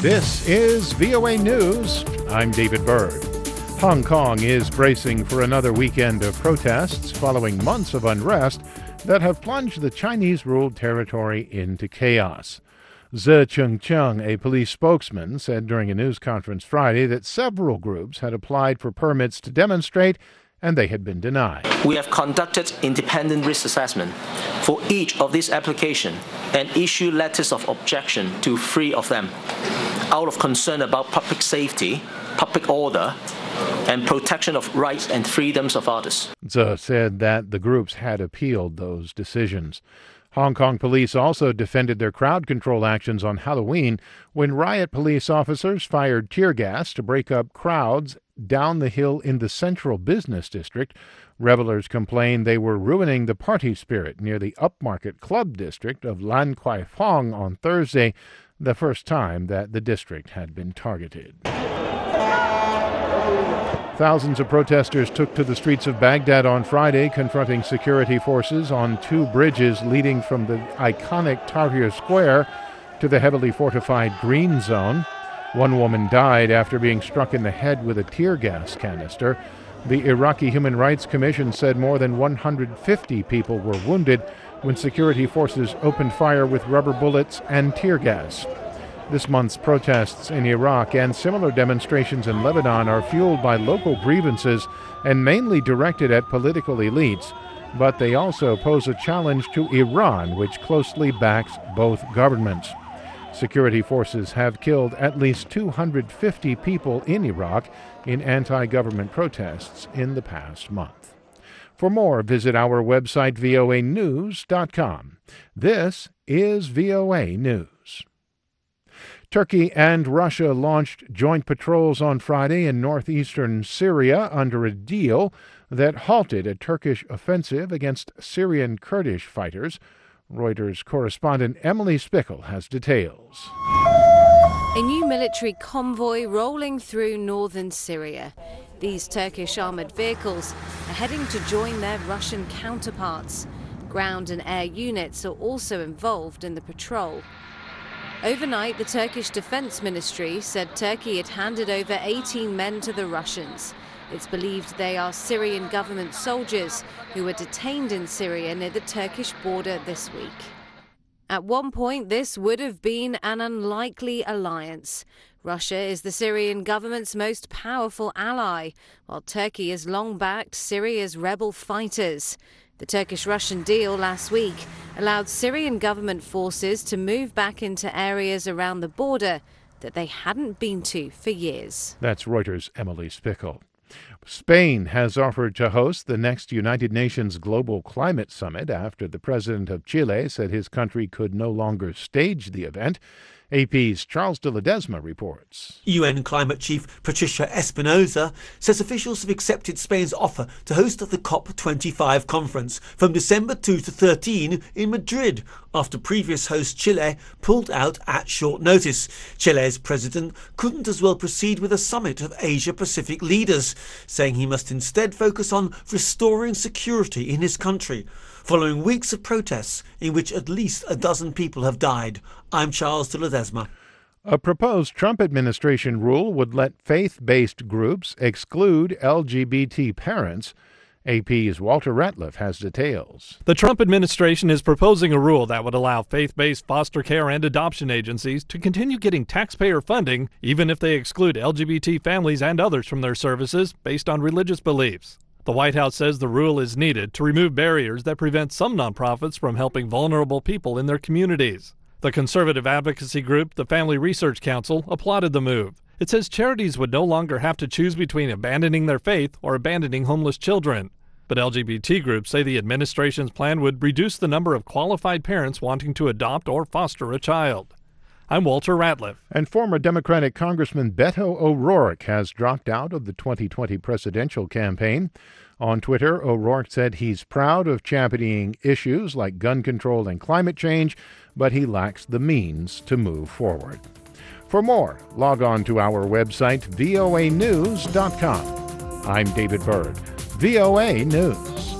This is VOA News. I'm David Bird. Hong Kong is bracing for another weekend of protests following months of unrest that have plunged the Chinese-ruled territory into chaos. Zhe Chengcheng, a police spokesman, said during a news conference Friday that several groups had applied for permits to demonstrate and they had been denied. We have conducted independent risk assessment for each of these applications and issued letters of objection to 3 of them out of concern about public safety, public order, and protection of rights and freedoms of others. Zhe said that the groups had appealed those decisions. Hong Kong police also defended their crowd control actions on Halloween when riot police officers fired tear gas to break up crowds down the hill in the central business district. Revelers complained they were ruining the party spirit near the upmarket club district of Lan Kwai Fong on Thursday, the first time that the district had been targeted. Thousands of protesters took to the streets of Baghdad on Friday, confronting security forces on 2 bridges leading from the iconic Tahrir Square to the heavily fortified Green Zone. One woman died after being struck in the head with a tear gas canister. The Iraqi Human Rights Commission said more than 150 people were wounded when security forces opened fire with rubber bullets and tear gas. This month's protests in Iraq and similar demonstrations in Lebanon are fueled by local grievances and mainly directed at political elites, but they also pose a challenge to Iran, which closely backs both governments. Security forces have killed at least 250 people in Iraq in anti-government protests in the past month. For more, visit our website, voanews.com. This is VOA News. Turkey and Russia launched joint patrols on Friday in northeastern Syria under a deal that halted a Turkish offensive against Syrian Kurdish fighters. Reuters correspondent Emily Spickle has details. A new military convoy rolling through northern Syria. These Turkish armored vehicles are heading to join their Russian counterparts. Ground and air units are also involved in the patrol. Overnight, the Turkish Defense Ministry said Turkey had handed over 18 men to the Russians. It's believed they are Syrian government soldiers who were detained in Syria near the Turkish border this week. At one point, this would have been an unlikely alliance. Russia is the Syrian government's most powerful ally, while Turkey has long backed Syria's rebel fighters. The Turkish-Russian deal last week allowed Syrian government forces to move back into areas around the border that they hadn't been to for years. That's Reuters' Emily Spickle. Spain has offered to host the next United Nations Global Climate Summit after the president of Chile said his country could no longer stage the event. AP's Charles de Ledesma reports. UN climate chief Patricia Espinosa says officials have accepted Spain's offer to host the COP25 conference from December 2 to 13 in Madrid, after previous host Chile pulled out at short notice. Chile's president couldn't as well proceed with a summit of Asia-Pacific leaders, saying he must instead focus on restoring security in his country, following weeks of protests in which at least a dozen people have died. I'm Charles de Ledesma. A proposed Trump administration rule would let faith-based groups exclude LGBT parents. AP's Walter Ratliff has details. The Trump administration is proposing a rule that would allow faith-based foster care and adoption agencies to continue getting taxpayer funding even if they exclude LGBT families and others from their services based on religious beliefs. The White House says the rule is needed to remove barriers that prevent some nonprofits from helping vulnerable people in their communities. The conservative advocacy group, the Family Research Council, applauded the move. It says charities would no longer have to choose between abandoning their faith or abandoning homeless children. But LGBT groups say the administration's plan would reduce the number of qualified parents wanting to adopt or foster a child. I'm Walter Ratliff. And former Democratic Congressman Beto O'Rourke has dropped out of the 2020 presidential campaign. On Twitter, O'Rourke said he's proud of championing issues like gun control and climate change, but he lacks the means to move forward. For more, log on to our website, voanews.com. I'm David Bird, VOA News.